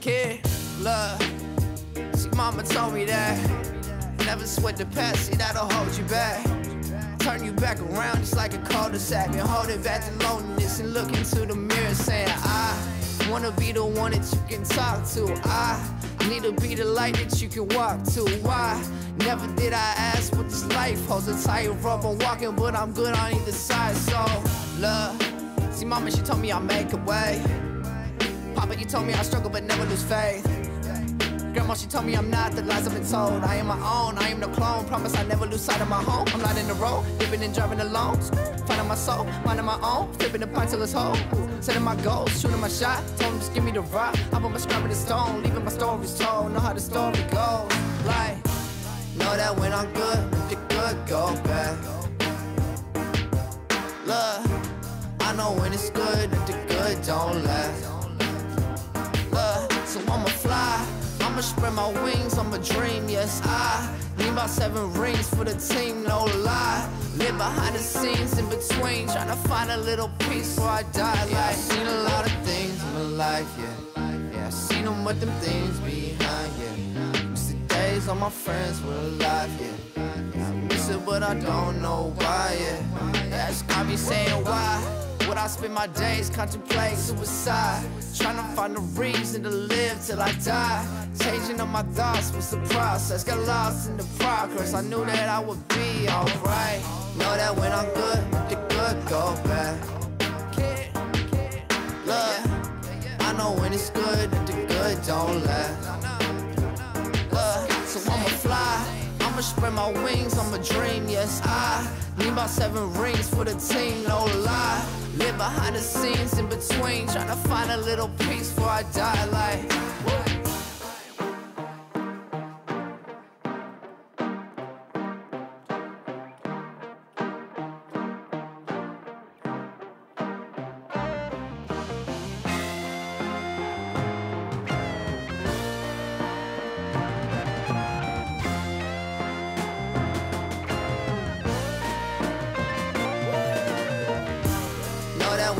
Kid, love, see mama told me that never sweat the past, see that'll hold you back. Turn you back around just like a cul-de-sac, and hold it back to loneliness and look into the mirror saying, I wanna be the one that you can talk to. I need to be the light that you can walk to. Why? Never did I ask what this life holds. A tightrope I'm walking, but I'm good on either side. So, love, see mama, she told me I'll make a way. Papa, you told me I struggle but never lose faith. Grandma, she told me I'm not the lies I've been told. I am my own, I am no clone. Promise I never lose sight of my home. I'm not in the road, living and driving alone. Finding my soul, finding my own. Flipping the pine till it's whole. Setting my goals, shooting my shot. Told him just give me the rock. I've been prescribing the stone, leaving my stories told. Know how the story goes. Like, know that when I'm good, the good go back. Look, I know when it's good, that the good don't last. So I'ma fly, I'ma spread my wings, I'ma dream, yes I need my 7 rings for the team, no lie. Live behind the scenes in between, tryna find a little peace before I die. Like, yeah, I've seen a lot of things in my life, yeah. Yeah, I've seen them with them things behind, yeah. Miss the days all my friends were alive, yeah. I miss it but I don't know why, yeah. That's got me saying why. What I spend my days contemplating suicide, trying to find a reason to live till I die. Changing up my thoughts was the process, got lost in the progress. I knew that I would be alright. Know that when I'm good, the good go back. Look, I know when it's good, that the good don't last. Look, so I'ma fly, I'ma spread my wings, I'ma dream, yes I need my 7 rings for the team, no lie. Live behind the scenes in between, trying to find a little peace before I die. Like, what?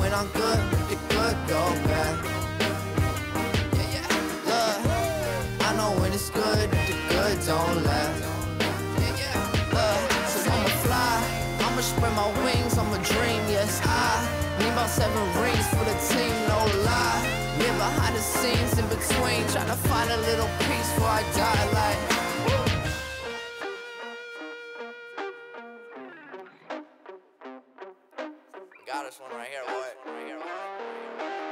When I'm good, the good go back. Yeah, yeah. Look, I know when it's good, the good don't last. Yeah, yeah. Look, so I'ma fly, I'ma spread my wings, I'ma dream, yes I need my 7 rings for the team, no lie. Live behind the scenes in between, tryna find a little peace before I die. Like, got this one right here, boy.